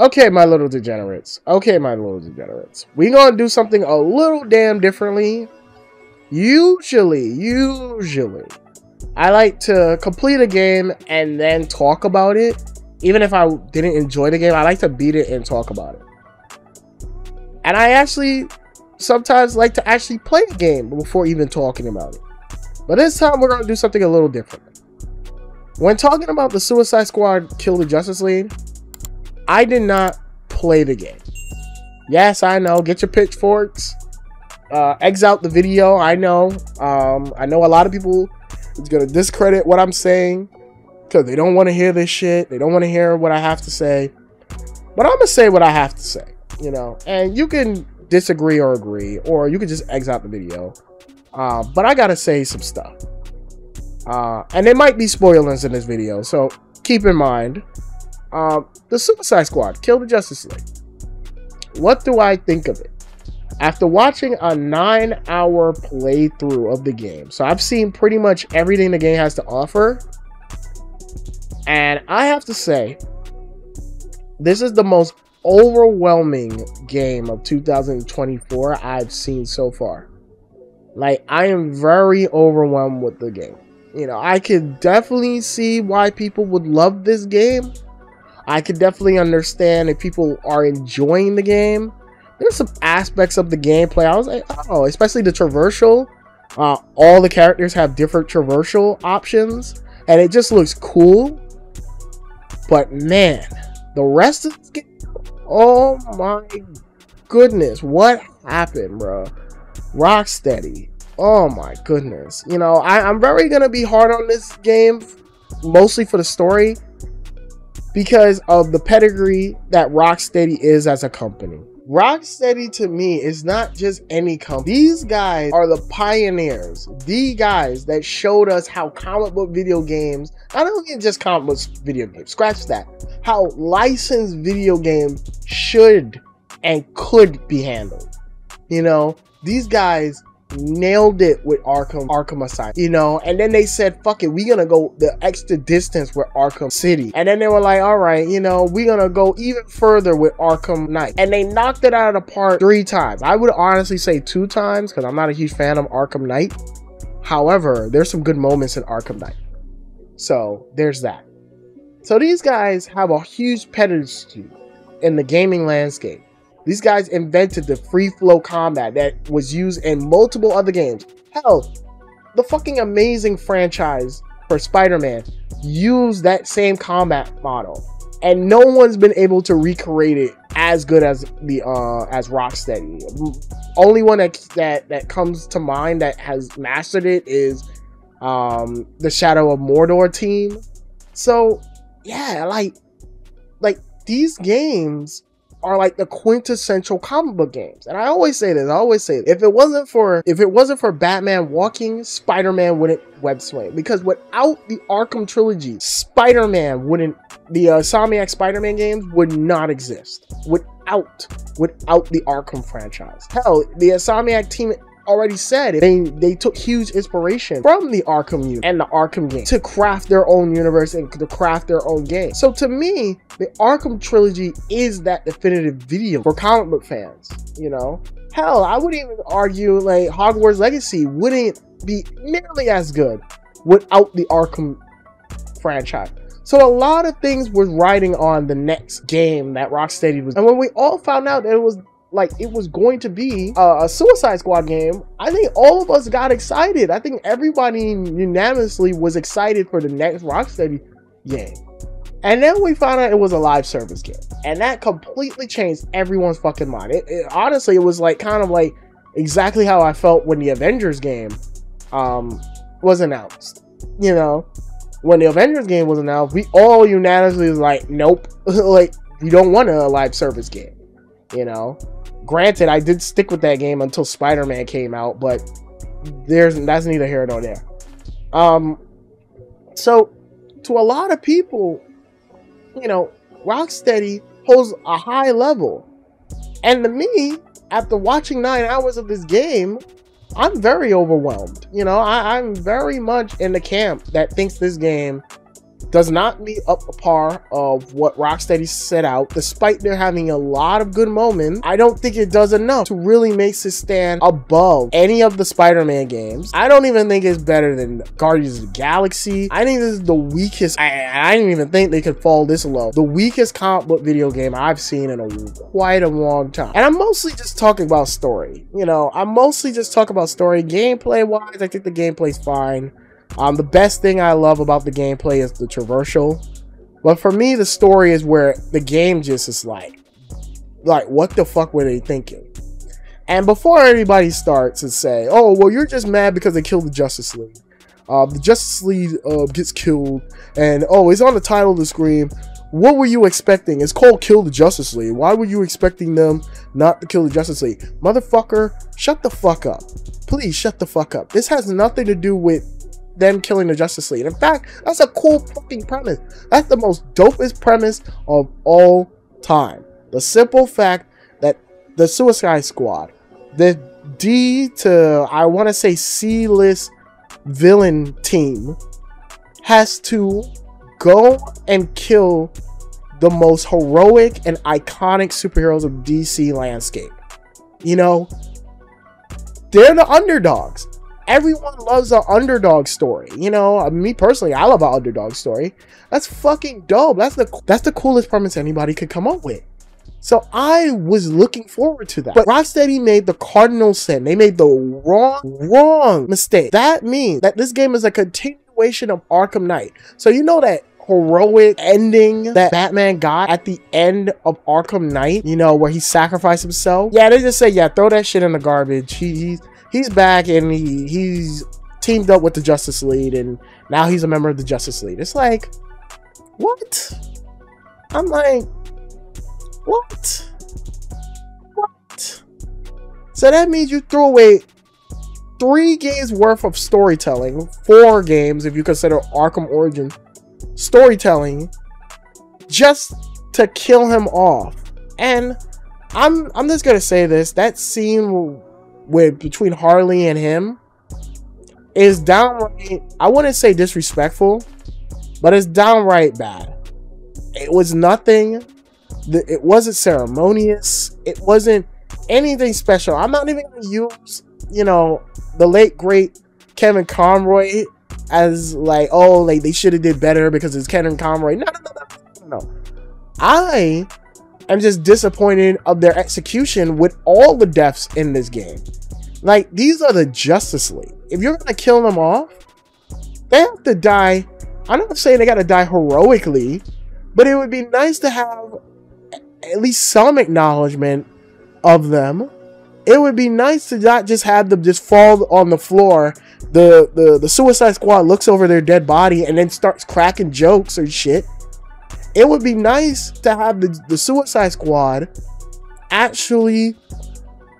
Okay, my little degenerates. We gonna do something a little damn differently. Usually, I like to complete a game and then talk about it. Even if I didn't enjoy the game, I like to beat it and talk about it. And I actually sometimes like to actually play the game before even talking about it. But this time, we're gonna do something a little different. When talking about the Suicide Squad Kill the Justice League, I did not play the game. Yes, I know. Get your pitchforks. X out the video. I know. I know a lot of people is going to discredit what I'm saying because they don't want to hear this shit. They don't want to hear what I have to say. But I'm going to say what I have to say, you know. And you can disagree or agree, or you can just X out the video. But I got to say some stuff. And there might be spoilers in this video, so keep in mind. The Suicide Squad Kill the Justice League. What do I think of it? After watching a 9-hour playthrough of the game, so I've seen pretty much everything the game has to offer, and I have to say, this is the most overwhelming game of 2024 I've seen so far. Like, I am very overwhelmed with the game. You know, I could definitely see why people would love this game. I could definitely understand if people are enjoying the game. There's some aspects of the gameplay I was like, oh, especially the traversal. All the characters have different traversal options, and it just looks cool. But man, the rest of the game, oh my goodness, what happened, bro? Rocksteady, oh my goodness. You know, I'm very gonna be hard on this game, mostly for the story, because of the pedigree that Rocksteady is as a company. Rocksteady to me is not just any company. These guys are the pioneers, the guys that showed us how comic book video games, I don't mean just comic book video games, scratch that, how licensed video games should and could be handled. You know, these guys nailed it with Arkham Asylum, you know, and then they said, fuck it, we're gonna go the extra distance with Arkham City, and then they were like, all right, you know, we're gonna go even further with Arkham Knight, and they knocked it out of the park 3 times. I would honestly say 2 times, because I'm not a huge fan of Arkham Knight. However, there's some good moments in Arkham Knight, so there's that. So these guys have a huge pedigree in the gaming landscape. These guys invented the free flow combat that was used in multiple other games. Hell, the fucking Amazing franchise for Spider-Man used that same combat model, and no one's been able to recreate it as good as the as Rocksteady. Only one that comes to mind that has mastered it is the Shadow of Mordor team. So yeah, like these games are like the quintessential comic book games. And I always say this, if it wasn't for Batman walking, Spider-Man wouldn't web swing, because without the Arkham trilogy, Spider-Man wouldn't, the Asomiac Spider-Man games would not exist without the Arkham franchise. Hell, the Asomiac team already said it. They took huge inspiration from the Arkham universe and the Arkham game to craft their own universe and to craft their own game. So to me, the Arkham trilogy is that definitive video for comic book fans, you know? Hell, I would even argue like Hogwarts Legacy wouldn't be nearly as good without the Arkham franchise. So a lot of things were riding on the next game that Rocksteady was. And when we all found out that it was going to be a Suicide Squad game, I think all of us got excited. I think everybody unanimously was excited for the next Rocksteady game. And then we found out it was a live service game, and that completely changed everyone's fucking mind. Honestly, it was like kind of like exactly how I felt when the Avengers game was announced. You know, when the Avengers game was announced, we all unanimously was like, nope, like we don't want a live service game, you know. Granted, I did stick with that game until Spider-Man came out, but that's neither here nor there. So to a lot of people, you know, Rocksteady holds a high level. And to me, after watching 9 hours of this game, I'm very overwhelmed. You know, I'm very much in the camp that thinks this game does not meet up to par of what Rocksteady set out. Despite there having a lot of good moments, I don't think it does enough to really make it stand above any of the Spider-Man games. I don't even think it's better than Guardians of the Galaxy. I think this is the weakest. I didn't even think they could fall this low. The weakest comic book video game I've seen in quite a long time. And I'm mostly just talking about story. You know, I'm mostly just talking about story. Gameplay wise, I think the gameplay's fine. The best thing I love about the gameplay is the traversal, but for me, the story is where the game just is like, what the fuck were they thinking? And before everybody starts and say, oh, well, you're just mad because they killed the Justice League. The Justice League gets killed, and oh, it's on the title of the screen. What were you expecting? It's called Kill the Justice League. Why were you expecting them not to kill the Justice League? Motherfucker, shut the fuck up. Please shut the fuck up. This has nothing to do with them killing the Justice League. In fact, that's a cool fucking premise. That's the most dopest premise of all time. The simple fact that the Suicide Squad, the D to, I want to say, C-list villain team, has to go and kill the most heroic and iconic superheroes of DC landscape. You know, they're the underdogs. Everyone loves an underdog story. You know, me personally, I love an underdog story. That's fucking dope. That's the coolest premise anybody could come up with. So I was looking forward to that. But Rocksteady made the cardinal sin. They made the wrong mistake. That means that this game is a continuation of Arkham Knight. So you know that heroic ending that Batman got at the end of Arkham Knight, you know, where he sacrificed himself? Yeah, they just say, yeah, throw that shit in the garbage. He's back and he's teamed up with the Justice League, and now he's a member of the Justice League. It's like, what? I'm like, what? What? So that means you threw away 3 games worth of storytelling, 4 games if you consider Arkham Origins storytelling, just to kill him off. And I'm just gonna say this: that scene between Harley and him is downright, I wouldn't say disrespectful, but it's downright bad. It was nothing. It wasn't ceremonious. It wasn't anything special. I'm not even gonna use, you know, the late great Kevin Conroy as like, oh, like they should have did better because it's Kevin Conroy. No. I'm just disappointed of their execution with all the deaths in this game. Like, these are the Justice League. If you're gonna kill them off, they have to die. I'm not saying they gotta die heroically, but it would be nice to have at least some acknowledgement of them. It would be nice to not just have them just fall on the floor. The Suicide Squad looks over their dead body and then starts cracking jokes or shit. It would be nice to have the Suicide Squad actually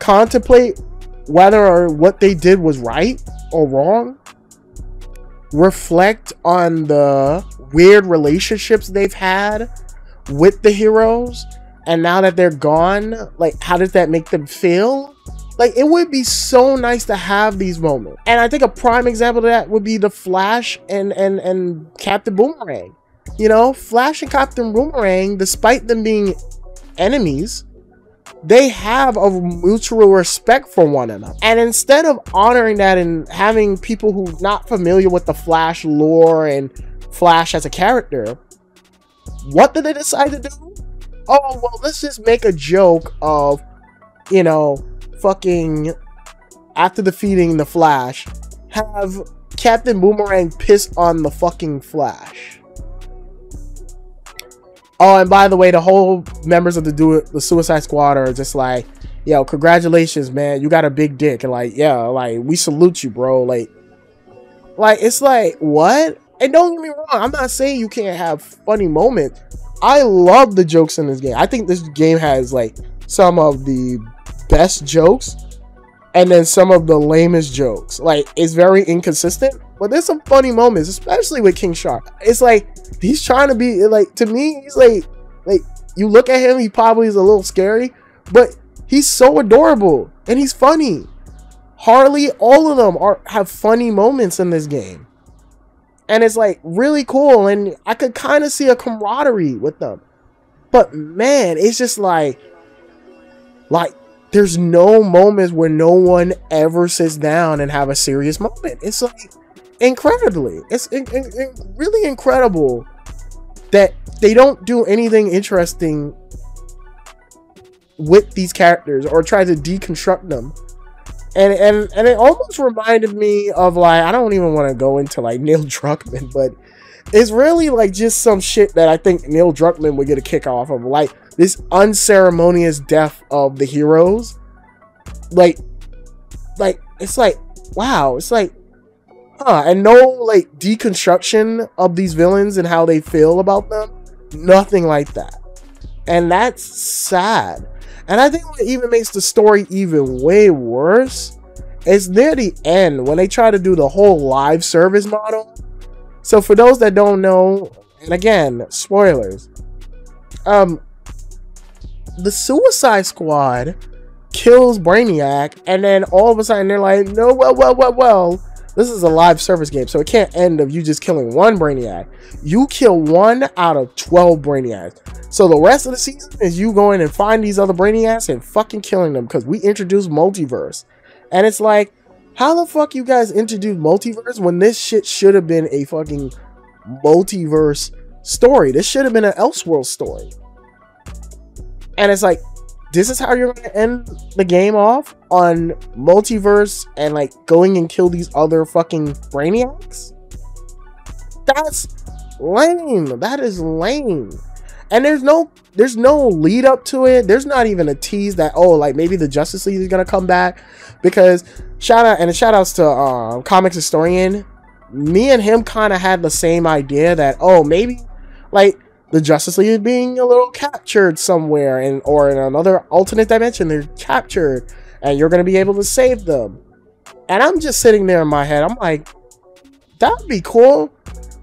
contemplate whether or what they did was right or wrong, reflect on the weird relationships they've had with the heroes, and now that they're gone, like, how does that make them feel? Like, it would be so nice to have these moments. And I think a prime example of that would be the Flash and Captain Boomerang. You know, Flash and Captain Boomerang, despite them being enemies, they have a mutual respect for one another. And instead of honoring that and having people who are not familiar with the Flash lore and Flash as a character, what did they decide to do? Oh, well, let's just make a joke of, you know, fucking, after defeating the Flash, have Captain Boomerang piss on the fucking Flash. Oh, and by the way, the whole members of the Suicide Squad are just like, yo, congratulations, man. You got a big dick. And like, yeah, like, we salute you, bro. Like, it's like, what? And don't get me wrong, I'm not saying you can't have funny moments. I love the jokes in this game. I think this game has, like, some of the best jokes and then some of the lamest jokes. Like, it's very inconsistent, but there's some funny moments, especially with King Shark. It's like, he's trying to be, like, to me, he's like, you look at him, he probably is a little scary, but he's so adorable and he's funny. Harley, all of them have funny moments in this game. And it's like really cool, and I could kind of see a camaraderie with them. But man, it's just like there's no moments where no one ever sits down and have a serious moment. It's like incredibly, it's really incredible that they don't do anything interesting with these characters or try to deconstruct them. And it almost reminded me of, like, I don't even want to go into like Neil Druckmann, but it's really like just some shit that I think Neil Druckmann would get a kick off of, like this unceremonious death of the heroes. Like it's like, wow, it's like, huh, and no like deconstruction of these villains and how they feel about them, nothing like that, and that's sad. And I think what even makes the story even way worse is near the end when they try to do the whole live service model. So for those that don't know, and again, spoilers, the Suicide Squad kills Brainiac, and then all of a sudden they're like, no, well, this is a live service game, so it can't end of you just killing one Brainiac. You kill 1 out of 12 Brainiacs. So the rest of the season is you going and find these other Brainiacs and fucking killing them, because we introduced multiverse. And it's like, how the fuck you guys introduced multiverse when this shit should have been a fucking multiverse story? This should have been an Elseworlds story. And it's like, this is how you're going to end the game off, on multiverse and like going and kill these other fucking Brainiacs? That's lame. That is lame. And there's no lead up to it. There's not even a tease that, oh, like maybe the Justice League is going to come back, because shout outs to Comics Historian. Me and him kind of had the same idea that, oh, maybe like the Justice League is being a little captured somewhere, and or in another alternate dimension they're captured and you're going to be able to save them. And I'm just sitting there in my head, I'm like, that would be cool.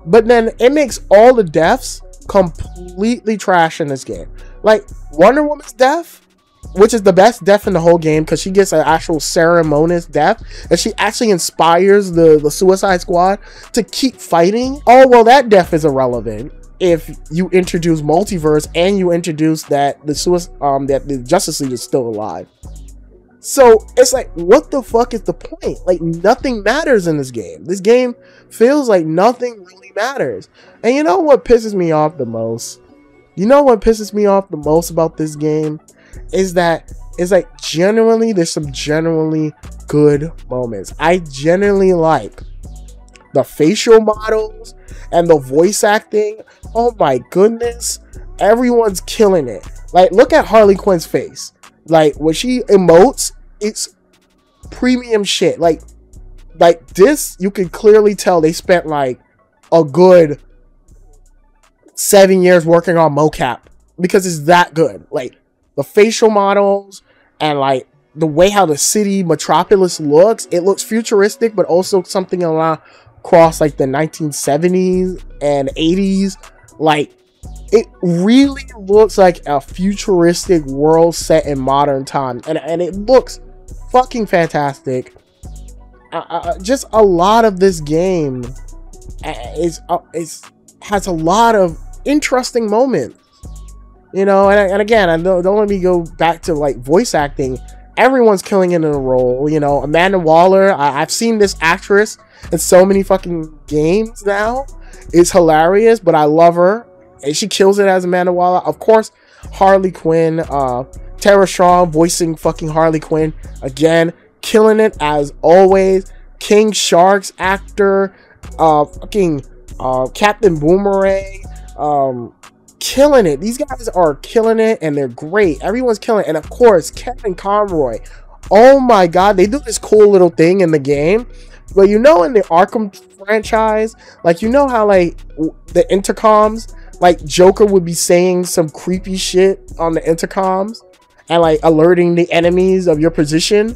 But then it makes all the deaths completely trash in this game. Like Wonder Woman's death, which is the best death in the whole game, because she gets an actual ceremonious death, and she actually inspires the Suicide Squad to keep fighting. Oh, well, that death is irrelevant if you introduce multiverse and you introduce that the Justice League is still alive. So it's like, what the fuck is the point? Like, nothing matters in this game. This game feels like nothing really matters. And you know what pisses me off the most? You know what pisses me off the most about this game is that it's like, generally there's some generally good moments. I generally like the facial models and the voice acting. Oh my goodness, everyone's killing it. Like, look at Harley Quinn's face. Like, when she emotes, it's premium shit. Like this, you can clearly tell they spent like a good 7 years working on mocap, because it's that good. Like the facial models and like the way how the city metropolis looks, it looks futuristic, but also something around across like the 1970s and 80s. Like, it really looks like a futuristic world set in modern time, and it looks fucking fantastic. Just a lot of this game has a lot of interesting moments, you know. And again, I don't let me go back to like voice acting. Everyone's killing it in a role, you know. Amanda Waller, I've seen this actress in so many fucking games now. It's hilarious, but I love her, and she kills it as Amanda Waller. Of course, Harley Quinn, Tara Strong voicing fucking Harley Quinn again, killing it as always. King Shark's actor, fucking Captain Boomerang, killing it. These guys are killing it, and they're great. Everyone's killing it. And of course, Kevin Conroy. Oh my god, they do this cool little thing in the game. But you know, in the Arkham franchise, like, you know how like the intercoms, like Joker would be saying some creepy shit on the intercoms and like alerting the enemies of your position?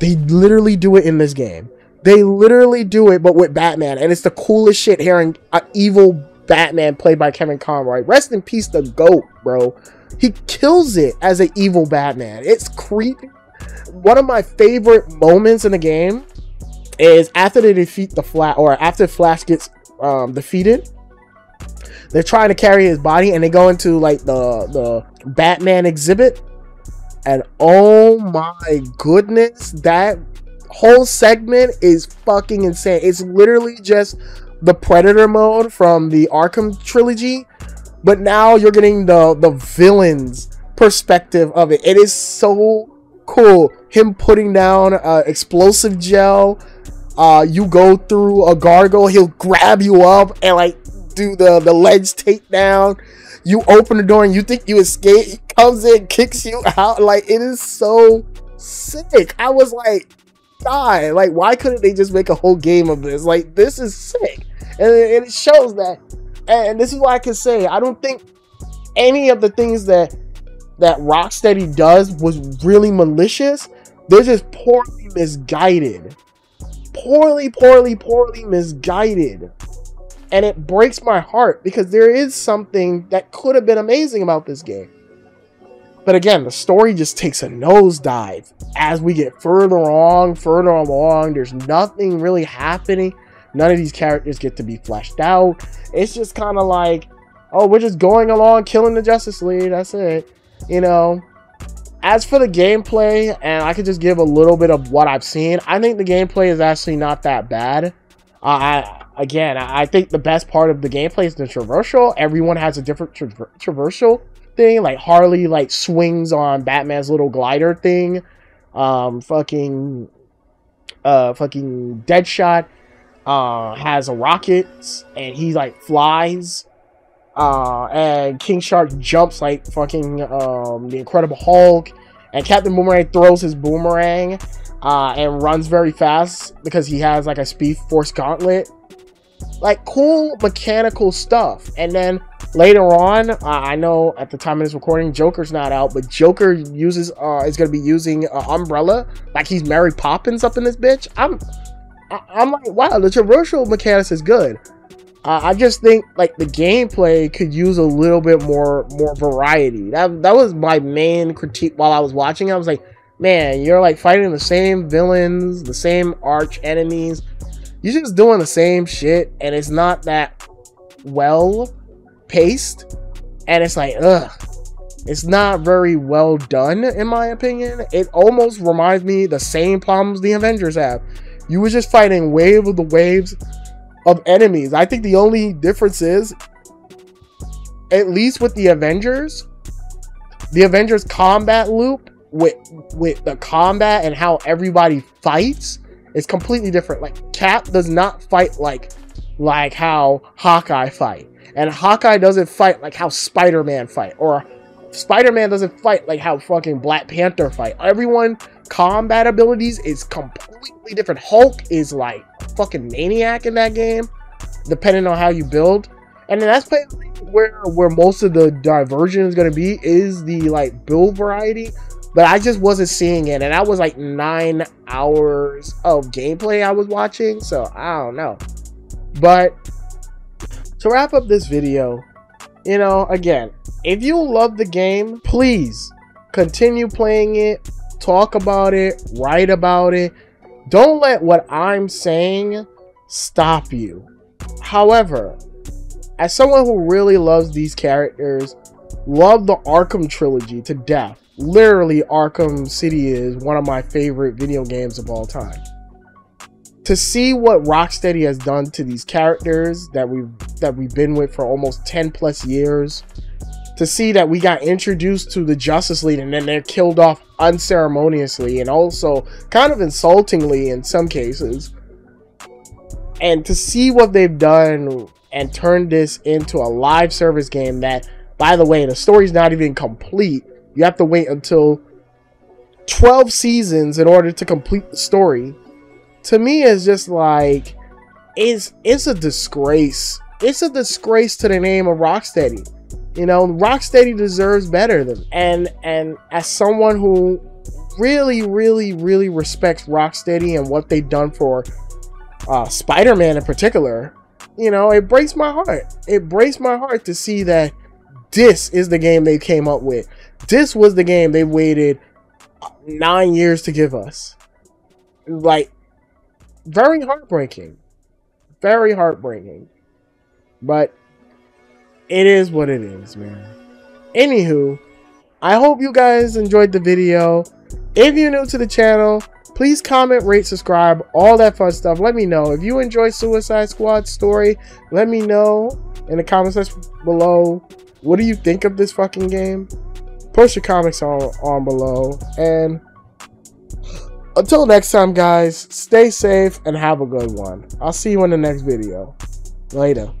They literally do it in this game. They literally do it, but with Batman. And it's the coolest shit, hearing an evil Batman played by Kevin Conroy. Rest in peace, the GOAT, bro. He kills it as an evil Batman. It's creepy. One of my favorite moments in the game is after they defeat the Flash, or after Flash gets defeated, they're trying to carry his body, and they go into like the Batman exhibit, and oh my goodness, that whole segment is fucking insane. It's literally just the Predator mode from the Arkham trilogy, but now you're getting the villain's perspective of it. It is so cool. Him putting down explosive gel, you go through a gargoyle, he'll grab you up and like do the ledge takedown. You open the door and you think you escape, he comes in, kicks you out. Like, it is so sick. I was like, God, like, why couldn't they just make a whole game of this? Like, this is sick. And it shows that. And this is what I can say. I don't think any of the things that Rocksteady does was really malicious. They're just poorly misguided. Poorly misguided. And it breaks my heart, because there is something that could have been amazing about this game. But again, the story just takes a nosedive as we get further along. There's nothing really happening. None of these characters get to be fleshed out. It's just kind of like, oh, we're just going along, killing the Justice League. That's it. You know, as for the gameplay, and I could just give a little bit of what I've seen, I think the gameplay is actually not that bad. I think the best part of the gameplay is the traversal. Everyone has a different traversal thing. Like, Harley like swings on Batman's little glider thing. Fucking Deadshot has a rocket and he like flies. And King Shark jumps like fucking the Incredible Hulk, and Captain Boomerang throws his boomerang and runs very fast because he has like a Speed Force gauntlet. Like, cool mechanical stuff. And then later on, I know at the time of this recording, Joker's not out, but Joker uses is gonna be using Umbrella, like he's Mary Poppins up in this bitch. I'm like, wow, the traversal mechanics is good. I just think like the gameplay could use a little bit more variety. That was my main critique while I was watching. I was like, man, you're like fighting the same villains, the same arch enemies. You're just doing the same shit, and it's not that well paced. And it's like, ugh, it's not very well done in my opinion. It almost reminds me the same problems the Avengers have. You were just fighting wave of the waves of enemies. I think the only difference is, at least with the Avengers combat loop with the combat and how everybody fights is completely different. Like, Cap does not fight like how Hawkeye fight, and Hawkeye doesn't fight like how Spider-Man fight, or Spider-Man doesn't fight like how fucking Black Panther fight. Everyone combat abilities is completely different. Hulk is like fucking maniac in that game, depending on how you build. And then that's where most of the diversion is going to be, is the like build variety. But I just wasn't seeing it, and that was like 9 hours of gameplay I was watching, so I don't know. But to wrap up this video, you know, again, if you love the game, please continue playing it, talk about it, write about it. Don't let what I'm saying stop you. However, as someone who really loves these characters, love the Arkham trilogy to death. Literally, Arkham City is one of my favorite video games of all time. To see what Rocksteady has done to these characters that we've been with for almost 10 plus years, to see that we got introduced to the Justice League and then they're killed off unceremoniously and also kind of insultingly in some cases, and to see what they've done and turned this into a live service game that, by the way, the story's not even complete. You have to wait until 12 seasons in order to complete the story. To me, it's just like, it's a disgrace. It's a disgrace to the name of Rocksteady. You know, Rocksteady deserves better than, and as someone who really respects Rocksteady and what they've done for Spider-Man in particular, you know, it breaks my heart. It breaks my heart to see that this is the game they came up with. This was the game they waited 9 years to give us. Like, very heartbreaking. Very heartbreaking. But it is what it is, man. Anywho, I hope you guys enjoyed the video. If you're new to the channel, please comment, rate, subscribe, all that fun stuff. Let me know. If you enjoy Suicide Squad's story, let me know in the comment section below. What do you think of this fucking game? Post your comments on below. And until next time, guys, stay safe and have a good one. I'll see you in the next video. Later.